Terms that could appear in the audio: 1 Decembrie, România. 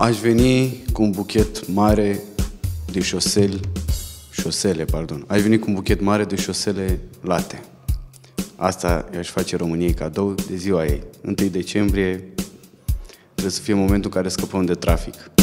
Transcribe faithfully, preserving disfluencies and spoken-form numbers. Aș veni cu un buchet mare de șosele, șosele, pardon. Aș veni cu un buchet mare de șosele late. Asta i-aș face României cadou de ziua ei. întâi decembrie trebuie să fie momentul în care scăpăm de trafic.